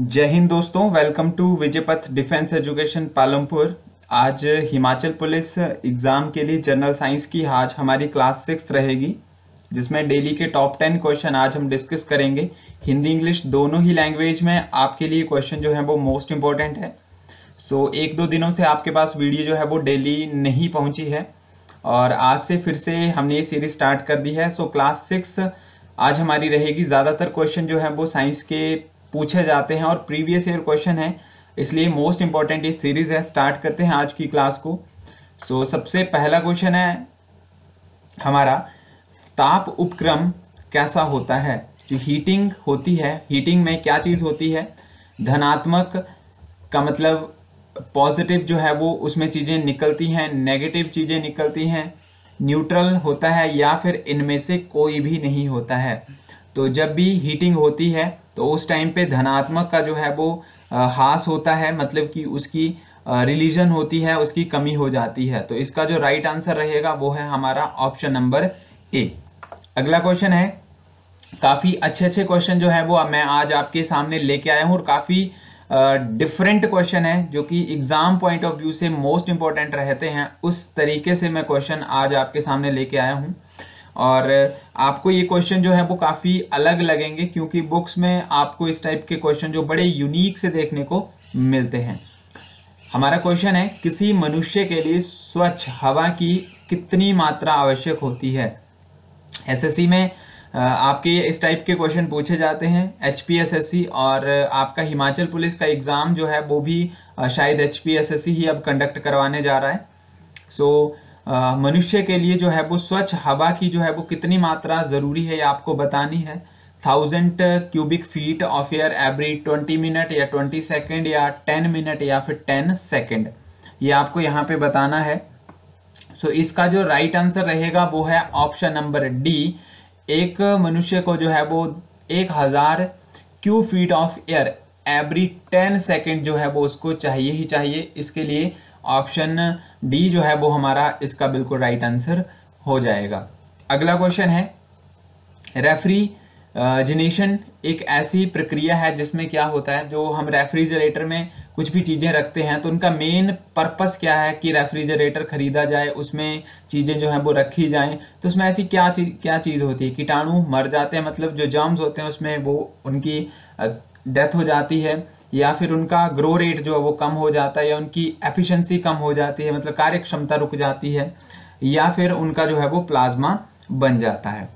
जय हिंद दोस्तों, welcome to Vijaypath defence education Palampur. आज हिमाचल पुलिस एग्ज़ाम के लिए जनरल साइंस की आज हमारी क्लास 6 रहेगी, जिसमें डेली के टॉप 10 क्वेश्चन आज हम डिस्कस करेंगे। हिंदी इंग्लिश दोनों ही लैंग्वेज में आपके लिए क्वेश्चन जो है वो मोस्ट इम्पॉर्टेंट है। सो एक दो दिनों से आपके पास वीडियो जो है वो डेली नहीं पहुँची है और आज से फिर से हमने ये सीरीज स्टार्ट कर दी है। सो क्लास 6 आज हमारी रहेगी। ज़्यादातर क्वेश्चन जो है वो साइंस के पूछे जाते हैं और प्रीवियस ईयर क्वेश्चन है, इसलिए मोस्ट इंपॉर्टेंट ये सीरीज है। स्टार्ट करते हैं आज की क्लास को। सो सबसे पहला क्वेश्चन है हमारा, ताप उपक्रम कैसा होता है? जो हीटिंग होती है, हीटिंग में क्या चीज़ होती है? धनात्मक का मतलब पॉजिटिव जो है वो उसमें चीज़ें निकलती हैं, नेगेटिव चीज़ें निकलती हैं, न्यूट्रल होता है या फिर इनमें से कोई भी नहीं होता है। तो जब भी हीटिंग होती है तो उस टाइम पे धनात्मक का जो है वो हास होता है, मतलब कि उसकी रिलीजन होती है, उसकी कमी हो जाती है। तो इसका जो राइट आंसर रहेगा वो है हमारा ऑप्शन नंबर ए। अगला क्वेश्चन है, काफ़ी अच्छे अच्छे क्वेश्चन जो है वो मैं आज आपके सामने लेके आया हूँ और काफ़ी डिफरेंट क्वेश्चन है जो कि एग्ज़ाम पॉइंट ऑफ व्यू से मोस्ट इम्पॉर्टेंट रहते हैं। उस तरीके से मैं क्वेश्चन आज आपके सामने लेके आया हूँ और आपको ये क्वेश्चन जो है वो काफ़ी अलग लगेंगे, क्योंकि बुक्स में आपको इस टाइप के क्वेश्चन जो बड़े यूनिक से देखने को मिलते हैं। हमारा क्वेश्चन है, किसी मनुष्य के लिए स्वच्छ हवा की कितनी मात्रा आवश्यक होती है? एसएससी में आपके इस टाइप के क्वेश्चन पूछे जाते हैं, एचपीएसएससी, और आपका हिमाचल पुलिस का एग्ज़ाम जो है वो भी शायद एचपीएसएससी ही अब कंडक्ट करवाने जा रहा है। सो मनुष्य के लिए जो है वो स्वच्छ हवा की जो है वो कितनी मात्रा ज़रूरी है, ये आपको बतानी है। 1000 cubic feet of air every 20 minute या 20 सेकंड या 10 मिनट या फिर 10 सेकंड, ये आपको यहाँ पे बताना है। सो इसका जो राइट आंसर रहेगा वो है ऑप्शन नंबर डी। एक मनुष्य को जो है वो 1000 cu feet of air every 10 second जो है वो उसको चाहिए ही चाहिए। इसके लिए ऑप्शन डी जो है वो हमारा इसका बिल्कुल राइट आंसर हो जाएगा। अगला क्वेश्चन है, रेफ्रिजरेशन एक ऐसी प्रक्रिया है जिसमें क्या होता है, जो हम रेफ्रिजरेटर में कुछ भी चीज़ें रखते हैं तो उनका मेन पर्पस क्या है कि रेफ्रिजरेटर खरीदा जाए, उसमें चीज़ें जो हैं वो रखी जाएं। तो उसमें ऐसी क्या चीज़ होती है? कीटाणु मर जाते हैं, मतलब जो जर्म्स होते हैं उसमें वो उनकी डेथ हो जाती है या फिर उनका ग्रो रेट जो है वो कम हो जाता है या उनकी एफिशिएंसी कम हो जाती है, मतलब कार्य क्षमता रुक जाती है, या फिर उनका जो है वो प्लाज्मा बन जाता है।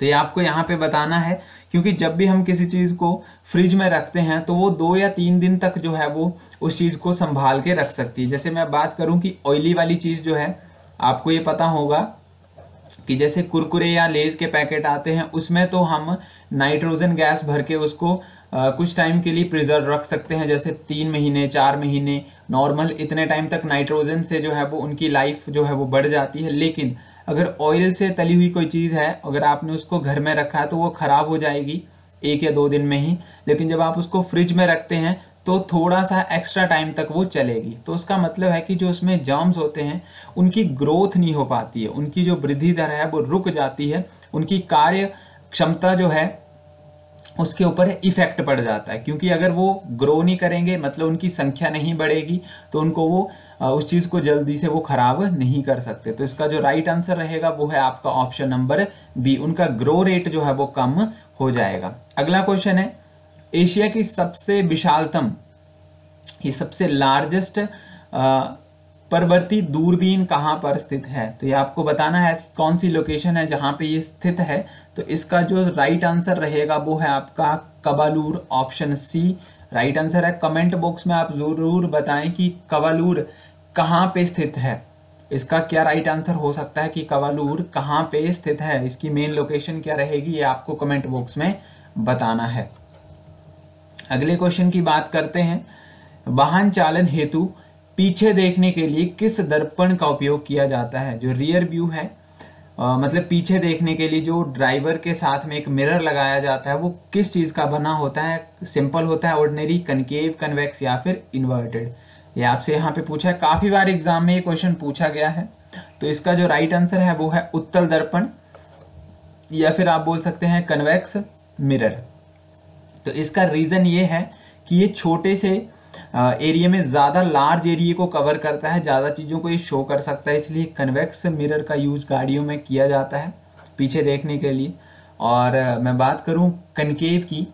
तो ये आपको यहाँ पे बताना है, क्योंकि जब भी हम किसी चीज़ को फ्रिज में रखते हैं तो वो 2 या 3 दिन तक जो है वो उस चीज़ को संभाल के रख सकती है। जैसे मैं बात करूँ कि ऑयली वाली चीज़ जो है, आपको ये पता होगा कि जैसे कुरकुरे या लेज के पैकेट आते हैं, उसमें तो हम नाइट्रोजन गैस भर के उसको कुछ टाइम के लिए प्रिजर्व रख सकते हैं, जैसे 3 महीने 4 महीने, नॉर्मल इतने टाइम तक नाइट्रोजन से जो है वो उनकी लाइफ जो है वो बढ़ जाती है। लेकिन अगर ऑयल से तली हुई कोई चीज़ है, अगर आपने उसको घर में रखा है तो वो ख़राब हो जाएगी 1 या 2 दिन में ही, लेकिन जब आप उसको फ्रिज में रखते हैं तो थोड़ा सा एक्स्ट्रा टाइम तक वो चलेगी। तो उसका मतलब है कि जो उसमें जर्म्स होते हैं उनकी ग्रोथ नहीं हो पाती है, उनकी जो वृद्धि दर है वो रुक जाती है, उनकी कार्य क्षमता जो है उसके ऊपर इफेक्ट पड़ जाता है, क्योंकि अगर वो ग्रो नहीं करेंगे, मतलब उनकी संख्या नहीं बढ़ेगी, तो उनको वो उस चीज़ को जल्दी से वो ख़राब नहीं कर सकते। तो इसका जो राइट आंसर रहेगा वो है आपका ऑप्शन नंबर बी, उनका ग्रो रेट जो है वो कम हो जाएगा। अगला क्वेश्चन है, एशिया की सबसे विशालतम, ये सबसे लार्जेस्ट पर्वतीय दूरबीन कहाँ पर स्थित है? तो ये आपको बताना है कौन सी लोकेशन है जहाँ पे ये स्थित है। तो इसका जो राइट आंसर रहेगा वो है आपका कवालूर, ऑप्शन सी राइट आंसर है। कमेंट बॉक्स में आप ज़रूर बताएं कि कवालूर कहाँ पे स्थित है, इसका क्या राइट आंसर हो सकता है कि कवालूर कहाँ पे स्थित है, इसकी मेन लोकेशन क्या रहेगी, ये आपको कमेंट बॉक्स में बताना है। अगले क्वेश्चन की बात करते हैं, वाहन चालन हेतु पीछे देखने के लिए किस दर्पण का उपयोग किया जाता है? जो रियर व्यू है, मतलब पीछे देखने के लिए जो ड्राइवर के साथ में एक मिरर लगाया जाता है, वो किस चीज़ का बना होता है? सिंपल होता है, ऑर्डिनरी, कनकेव, कन्वेक्स या फिर इन्वर्टेड। ये आपसे यहाँ पे पूछा है, काफ़ी बार एग्जाम में ये क्वेश्चन पूछा गया है। तो इसका जो राइट आंसर है वो है उत्तल दर्पण, या फिर आप बोल सकते हैं कन्वेक्स मिरर। तो इसका रीज़न ये है कि ये छोटे से एरिया में ज़्यादा लार्ज एरिया को कवर करता है, ज़्यादा चीज़ों को ये शो कर सकता है, इसलिए कन्वेक्स मिरर का यूज़ गाड़ियों में किया जाता है पीछे देखने के लिए। और मैं बात करूं कनकेव की,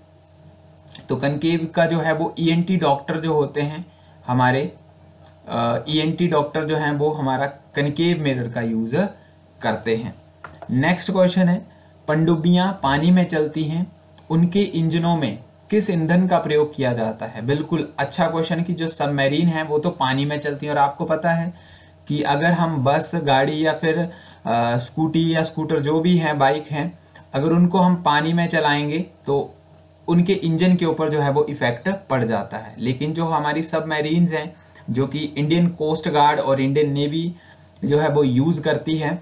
तो कनकेव का जो है वो ईएनटी डॉक्टर जो होते हैं हमारे, ईएनटी डॉक्टर जो हैं वो हमारा कनकेव मिरर का यूज़ करते हैं। नेक्स्ट क्वेश्चन है, पनडुब्बियाँ पानी में चलती हैं, उनके इंजनों में किस ईंधन का प्रयोग किया जाता है? बिल्कुल अच्छा क्वेश्चन कि जो सबमरीन है वो तो पानी में चलती है, और आपको पता है कि अगर हम बस, गाड़ी या फिर स्कूटी या स्कूटर जो भी हैं, बाइक हैं, अगर उनको हम पानी में चलाएंगे तो उनके इंजन के ऊपर जो है वो इफेक्ट पड़ जाता है। लेकिन जो हमारी सबमरीन्स हैं जो कि इंडियन कोस्ट गार्ड और इंडियन नेवी जो है वो यूज़ करती है,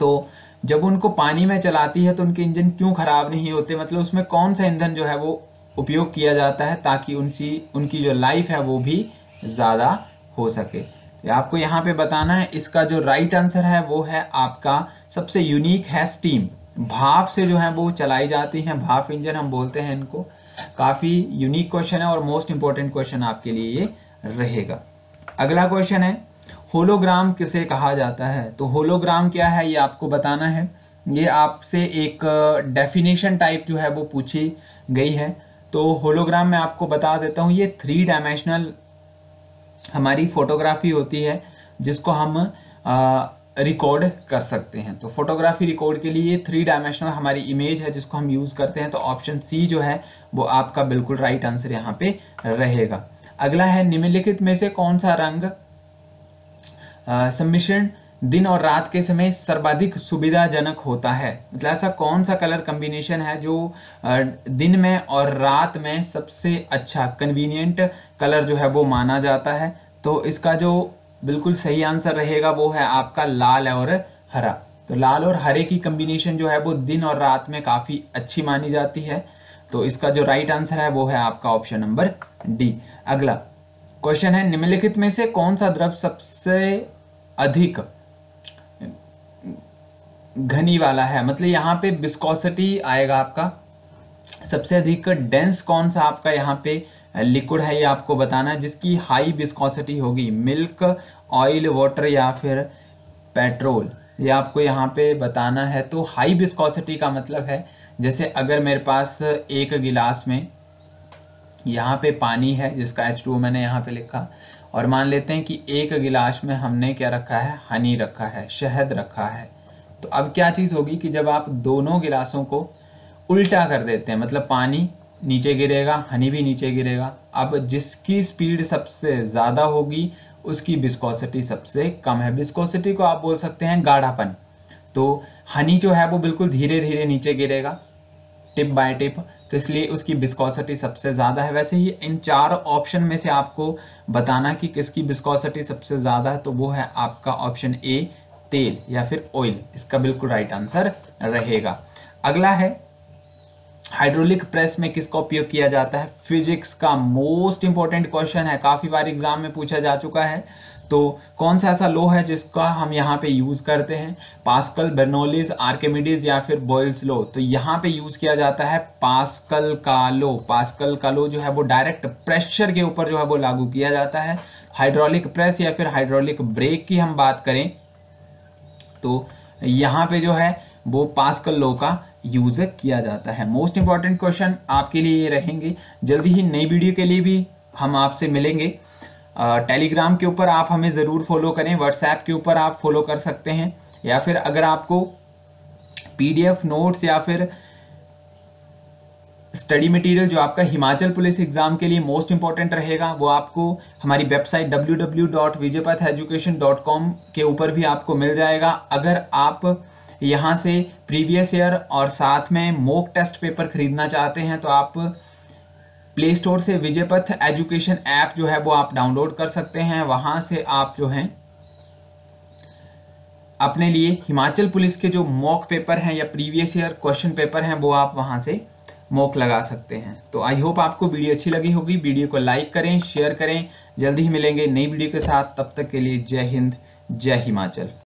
तो जब उनको पानी में चलाती है तो उनके इंजन क्यों खराब नहीं होते, मतलब उसमें कौन सा ईंधन जो है वो उपयोग किया जाता है ताकि उनकी जो लाइफ है वो भी ज़्यादा हो सके। तो आपको यहाँ पे बताना है, इसका जो राइट आंसर है वो है आपका सबसे यूनिक है स्टीम। भाप से जो है वो चलाई जाती हैं, भाप इंजन हम बोलते हैं इनको। काफ़ी यूनिक क्वेश्चन है और मोस्ट इम्पॉर्टेंट क्वेश्चन आपके लिए ये रहेगा। अगला क्वेश्चन है, होलोग्राम किसे कहा जाता है? तो होलोग्राम क्या है ये आपको बताना है। ये आपसे एक डेफिनेशन टाइप जो है वो पूछी गई है। तो होलोग्राम मैं आपको बता देता हूँ, ये 3 डायमेंशनल हमारी फोटोग्राफी होती है जिसको हम रिकॉर्ड कर सकते हैं। तो फोटोग्राफी रिकॉर्ड के लिए 3 डायमेंशनल हमारी इमेज है जिसको हम यूज़ करते हैं। तो ऑप्शन सी जो है वो आपका बिल्कुल राइट आंसर यहाँ पे रहेगा। अगला है, निम्नलिखित में से कौन सा रंग सम्मिश्रण दिन और रात के समय सर्वाधिक सुविधाजनक होता है? मतलब ऐसा कौन सा कलर कम्बिनेशन है जो दिन में और रात में सबसे अच्छा कन्वीनियंट कलर जो है वो माना जाता है? तो इसका जो बिल्कुल सही आंसर रहेगा वो है आपका लाल और हरा। तो लाल और हरे की कम्बिनेशन जो है वो दिन और रात में काफ़ी अच्छी मानी जाती है। तो इसका जो राइट आंसर है वो है आपका ऑप्शन नंबर डी। अगला क्वेश्चन है, निम्नलिखित में से कौन सा द्रव सबसे अधिक घनी वाला है? मतलब यहाँ पे विस्कोसिटी आएगा आपका, सबसे अधिक डेंस कौन सा आपका यहाँ पे लिक्विड है ये आपको बताना है जिसकी हाई विस्कोसिटी होगी। मिल्क, ऑयल, वाटर या फिर पेट्रोल, ये आपको यहाँ पे बताना है। तो हाई विस्कोसिटी का मतलब है जैसे अगर मेरे पास एक गिलास में यहाँ पे पानी है जिसका H2O मैंने यहाँ पे लिखा, और मान लेते हैं कि एक गिलास में हमने क्या रखा है, हनी रखा है, शहद रखा है। तो अब क्या चीज़ होगी कि जब आप दोनों गिलासों को उल्टा कर देते हैं, मतलब पानी नीचे गिरेगा, हनी भी नीचे गिरेगा। अब जिसकी स्पीड सबसे ज़्यादा होगी उसकी विस्कोसिटी सबसे कम है। विस्कोसिटी को आप बोल सकते हैं गाढ़ापन। तो हनी जो है वो बिल्कुल धीरे धीरे नीचे गिरेगा, टिप बाय टिप, तो इसलिए उसकी विस्कोसिटी सबसे ज़्यादा है। वैसे ही इन 4 ऑप्शन में से आपको बताना कि किसकी विस्कोसिटी सबसे ज़्यादा है। तो वो है आपका ऑप्शन ए, तेल या फिर ऑयल, इसका बिल्कुल राइट आंसर रहेगा। अगला है, हाइड्रोलिक प्रेस में किसका उपयोग किया जाता है? फिजिक्स का मोस्ट इंपॉर्टेंट क्वेश्चन है, काफ़ी बार एग्जाम में पूछा जा चुका है। तो कौन सा ऐसा लॉ है जिसका हम यहाँ पे यूज़ करते हैं? पास्कल, बर्नौलीज, आर्किमिडीज या फिर बॉयल्स लॉ? तो यहाँ पे यूज़ किया जाता है पास्कल का लॉ। पास्कल का लॉ जो है वो डायरेक्ट प्रेशर के ऊपर जो है वो लागू किया जाता है। हाइड्रोलिक प्रेस या फिर हाइड्रोलिक ब्रेक की हम बात करें तो यहाँ पे जो है वो पास्कल लॉ का यूज़ किया जाता है। मोस्ट इंपॉर्टेंट क्वेश्चन आपके लिए ये रहेंगे। जल्दी ही नई वीडियो के लिए भी हम आपसे मिलेंगे। टेलीग्राम के ऊपर आप हमें ज़रूर फॉलो करें, व्हाट्सएप के ऊपर आप फॉलो कर सकते हैं, या फिर अगर आपको पीडीएफ नोट्स या फिर स्टडी मटेरियल जो आपका हिमाचल पुलिस एग्ज़ाम के लिए मोस्ट इंपॉर्टेंट रहेगा वो आपको हमारी वेबसाइट www.vijaypath education.com के ऊपर भी आपको मिल जाएगा। अगर आप यहाँ से प्रीवियस ईयर और साथ में मॉक टेस्ट पेपर खरीदना चाहते हैं तो आप प्ले स्टोर से विजयपथ एजुकेशन ऐप जो है वो आप डाउनलोड कर सकते हैं। वहाँ से आप जो हैं अपने लिए हिमाचल पुलिस के जो मॉक पेपर हैं या प्रीवियस ईयर क्वेश्चन पेपर हैं वो आप वहाँ से मॉक लगा सकते हैं। तो आई होप आपको वीडियो अच्छी लगी होगी। वीडियो को लाइक करें, शेयर करें। जल्दी ही मिलेंगे नई वीडियो के साथ, तब तक के लिए जय हिंद, जय हिमाचल।